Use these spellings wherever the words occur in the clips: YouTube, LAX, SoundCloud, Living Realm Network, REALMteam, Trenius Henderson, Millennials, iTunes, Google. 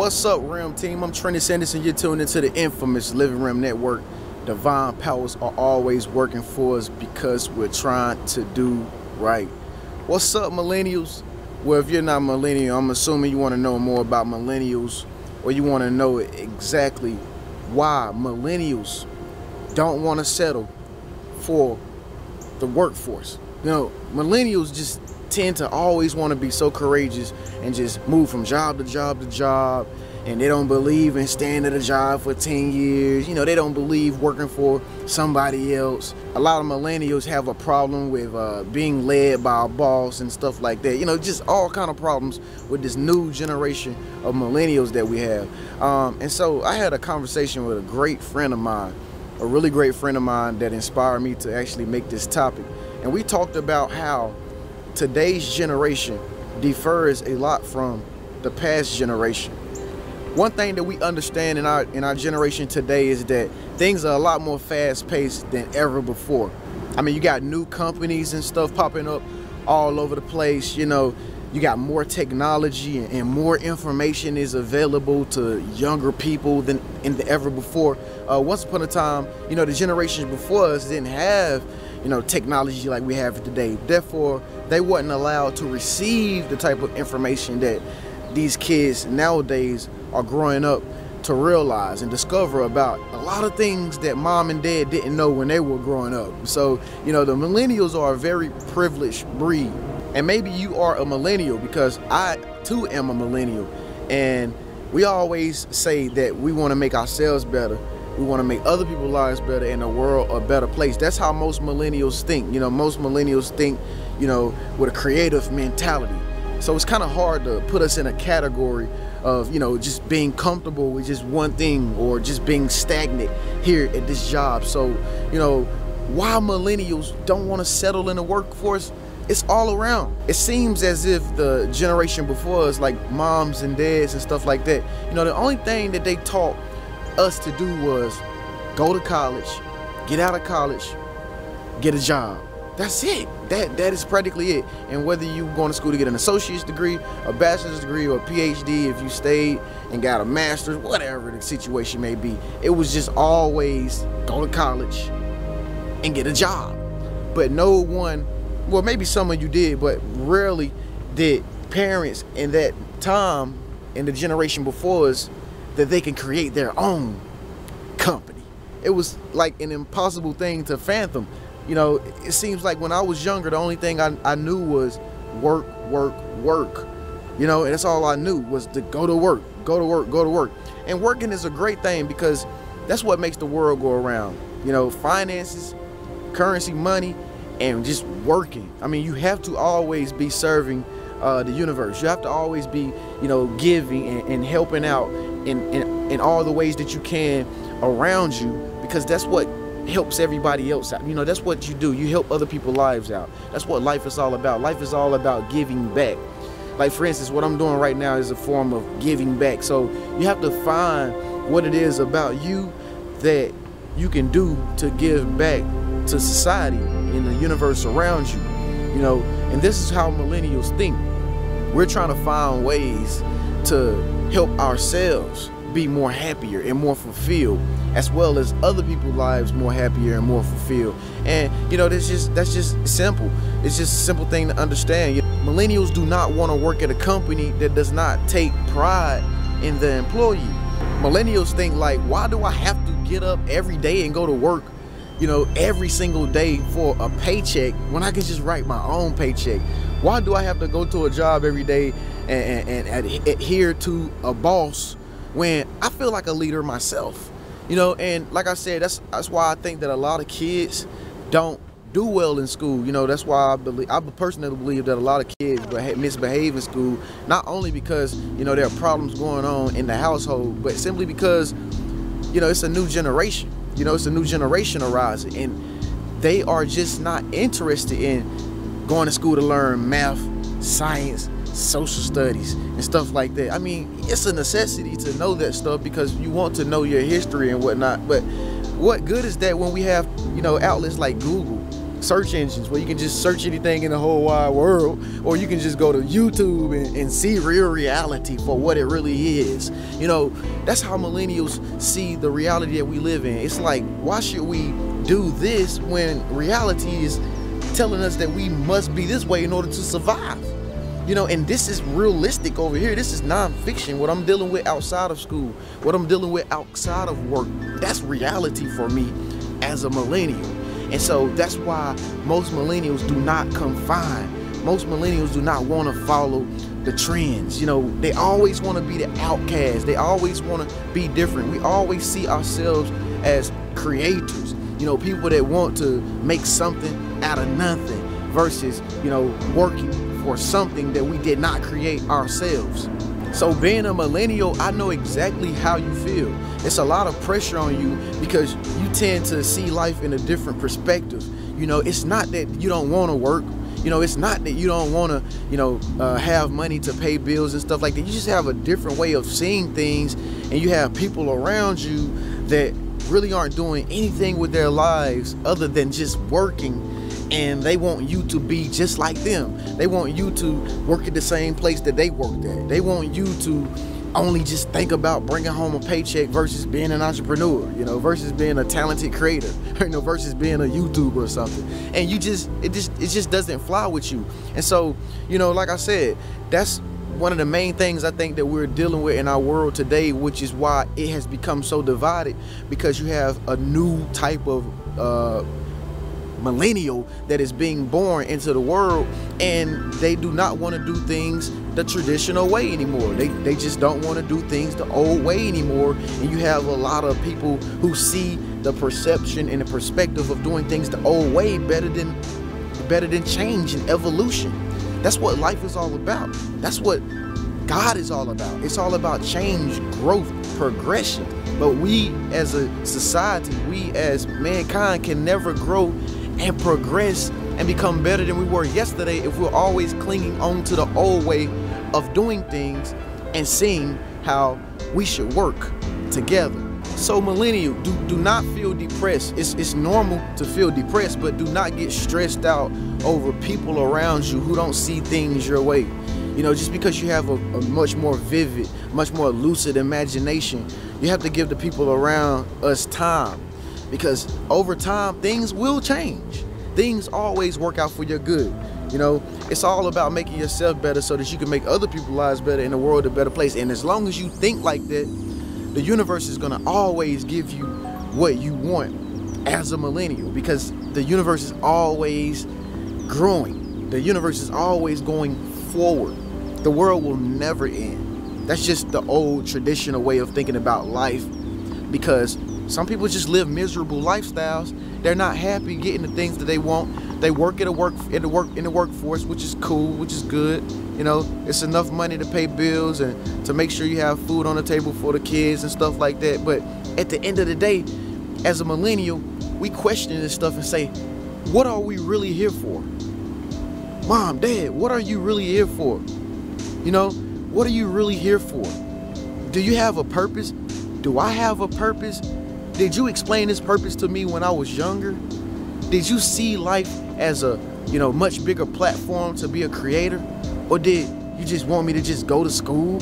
What's up, Realm Team? I'm Trenius Henderson. You're tuned into the infamous Living Realm Network. Divine powers are always working for us because we're trying to do right. What's up, millennials? Well, if you're not millennial, I'm assuming you want to know more about millennials, or you want to know exactly why millennials don't want to settle for the workforce. You know, millennials just tend to always want to be so courageous and just move from job to job to job, and they don't believe in staying at a job for 10 years. You know, they don't believe working for somebody else. A lot of millennials have a problem with being led by a boss and stuff like that. You know, just all kind of problems with this new generation of millennials that we have. And so I had a conversation with a great friend of mine, a really great friend of mine that inspired me to actually make this topic. And we talked about how today's generation differs a lot from the past generation. One thing that we understand in our generation today is that things are a lot more fast-paced than ever before. I mean, you got new companies and stuff popping up all over the place. You know, you got more technology and more information is available to younger people than ever before. Once upon a time, you know, the generations before us didn't have, you know, technology like we have today. Therefore, they weren't allowed to receive the type of information that these kids nowadays are growing up to realize and discover about a lot of things that mom and dad didn't know when they were growing up. So, you know, the millennials are a very privileged breed. And maybe you are a millennial, because I too am a millennial. And we always say that we want to make ourselves better. We want to make other people's lives better and the world a better place. That's how most millennials think. You know, most millennials think, you know, with a creative mentality. So it's kind of hard to put us in a category of, you know, just being comfortable with just one thing or just being stagnant here at this job. So, you know, why millennials don't want to settle in the workforce, it's all around. It seems as if the generation before us, like moms and dads and stuff like that, you know, the only thing that they taught us to do was go to college, get out of college, get a job. That's it. That is practically it. And whether you going to school to get an associate's degree, a bachelor's degree, or a PhD, if you stayed and got a master's, whatever the situation may be, it was just always go to college and get a job. But no one, well, maybe some of you did, but rarely did parents in that time, in the generation before us, that they can create their own company. It was like an impossible thing to fathom. You know, it seems like when I was younger, the only thing I knew was work, work, work. You know, and that's all I knew was to go to work, go to work, go to work. And working is a great thing because that's what makes the world go around. You know, finances, currency, money, and just working. I mean, you have to always be serving the universe. You have to always be, you know, giving and helping out in all the ways that you can around you, because that's what helps everybody else out. You know, that's what you do. You help other people's lives out. That's what life is all about. Life is all about giving back. Like, for instance, what I'm doing right now is a form of giving back. So you have to find what it is about you that you can do to give back to society and the universe around you. You know, and this is how millennials think. We're trying to find ways to help ourselves be more happier and more fulfilled, as well as other people's lives more happier and more fulfilled. And you know, that's just simple. It's just a simple thing to understand. Millennials do not want to work at a company that does not take pride in the employee. Millennials think like, why do I have to get up every day and go to work, you know, every single day for a paycheck when I can just write my own paycheck? Why do I have to go to a job every day and adhere to a boss when I feel like a leader myself? You know, and like I said, that's why I think that a lot of kids don't do well in school. You know, that's why I personally believe that a lot of kids misbehave in school, not only because, you know, there are problems going on in the household, but simply because, you know, it's a new generation. You know, it's a new generation arising, and they are just not interested in going to school to learn math, science, social studies and stuff like that. I mean, it's a necessity to know that stuff because you want to know your history and whatnot, but what good is that when we have, you know, outlets like Google search engines where you can just search anything in the whole wide world, or you can just go to YouTube and see real reality for what it really is. You know, that's how millennials see the reality that we live in. It's like, why should we do this when reality is telling us that we must be this way in order to survive? You know, and this is realistic over here. This is nonfiction. What I'm dealing with outside of school, what I'm dealing with outside of work, that's reality for me as a millennial. And so that's why most millennials do not confine. Most millennials do not want to follow the trends. You know, they always want to be the outcast. They always want to be different. We always see ourselves as creators. You know, people that want to make something out of nothing versus, you know, working for something that we did not create ourselves. So being a millennial, I know exactly how you feel. It's a lot of pressure on you because you tend to see life in a different perspective. You know, it's not that you don't want to work. You know, it's not that you don't want to, you know, have money to pay bills and stuff like that. You just have a different way of seeing things, and you have people around you that really aren't doing anything with their lives other than just working. And they want you to be just like them. They want you to work at the same place that they worked at. They want you to only just think about bringing home a paycheck versus being an entrepreneur, you know, versus being a talented creator, you know, versus being a YouTuber or something. And you just, it just doesn't fly with you. And so, you know, like I said, that's one of the main things I think that we're dealing with in our world today, which is why it has become so divided, because you have a new type of millennial that is being born into the world, and they do not want to do things the traditional way anymore. They just don't want to do things the old way anymore. And you have a lot of people who see the perception and the perspective of doing things the old way better than change and evolution. That's what life is all about. That's what God is all about. It's all about change, growth, progression. But we as a society, we as mankind can never grow and progress and become better than we were yesterday if we're always clinging on to the old way of doing things and seeing how we should work together. So millennial, do not feel depressed. It's normal to feel depressed, but do not get stressed out over people around you who don't see things your way. You know, just because you have a much more vivid, much more lucid imagination, you have to give the people around us time, because over time, things will change. Things always work out for your good. You know, it's all about making yourself better so that you can make other people's lives better and the world a better place. And as long as you think like that, the universe is going to always give you what you want as a millennial, because the universe is always growing. The universe is always going forward. The world will never end. That's just the old traditional way of thinking about life, because some people just live miserable lifestyles. They're not happy getting the things that they want. They work in the workforce, which is cool, which is good. You know, it's enough money to pay bills and to make sure you have food on the table for the kids and stuff like that. But at the end of the day, as a millennial, we question this stuff and say, what are we really here for? Mom, Dad, what are you really here for? You know, what are you really here for? Do you have a purpose? Do I have a purpose? Did you explain this purpose to me when I was younger? Did you see life as a, you know, much bigger platform to be a creator? Or did you just want me to just go to school,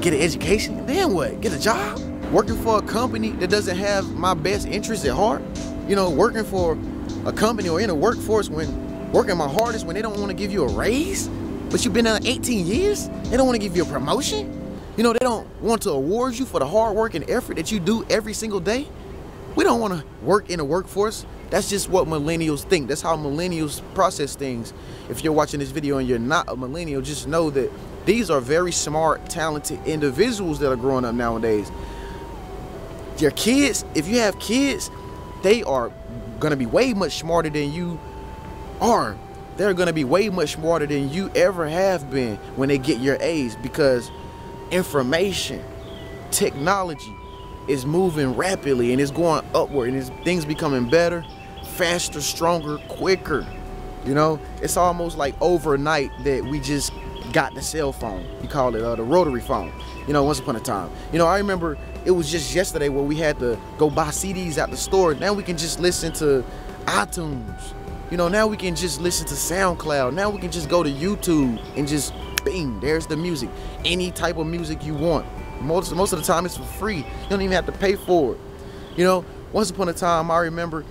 get an education, then what? Get a job? Working for a company that doesn't have my best interests at heart? You know, working for a company or in a workforce when working my hardest, when they don't want to give you a raise, but you've been there 18 years, they don't want to give you a promotion. You know, they don't want to award you for the hard work and effort that you do every single day. We don't want to work in a workforce. That's just what millennials think. That's how millennials process things. If you're watching this video and you're not a millennial, just know that these are very smart, talented individuals that are growing up nowadays. Your kids, if you have kids, they are going to be way much smarter than you are. They're going to be way much smarter than you ever have been when they get your age, because information, technology is moving rapidly and it's going upward, and it's, things becoming better, faster, stronger, quicker. You know, it's almost like overnight that we just got the cell phone. You call it the rotary phone, you know, once upon a time. You know, I remember it was just yesterday where we had to go buy CDs at the store. Now we can just listen to iTunes. You know, now we can just listen to SoundCloud. Now we can just go to YouTube and just bing, there's the music. Any type of music you want. Most of the time it's for free. You don't even have to pay for it. You know, once upon a time, I remember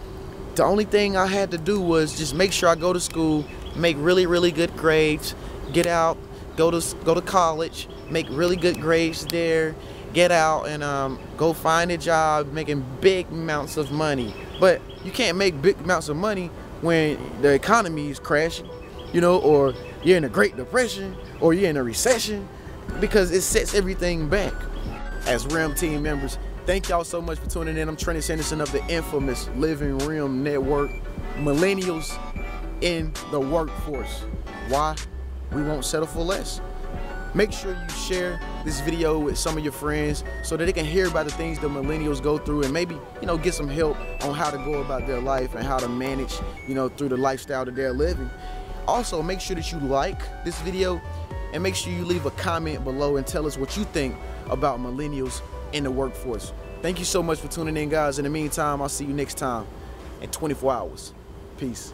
the only thing I had to do was just make sure I go to school, make really, really good grades, get out, go to college, make really good grades there, get out and go find a job making big amounts of money. But you can't make big amounts of money when the economy is crashing, you know, or you're in a Great Depression, or you're in a recession, because it sets everything back. As Realm Team members, thank y'all so much for tuning in. I'm Trenius Henderson of the infamous Living Realm Network. Millennials in the workforce. Why? We won't settle for less. Make sure you share this video with some of your friends so that they can hear about the things that millennials go through, and maybe, you know, get some help on how to go about their life and how to manage, you know, through the lifestyle that they're living. Also, make sure that you like this video and make sure you leave a comment below and tell us what you think about millennials in the workforce. Thank you so much for tuning in, guys. In the meantime, I'll see you next time in 24 hours. Peace.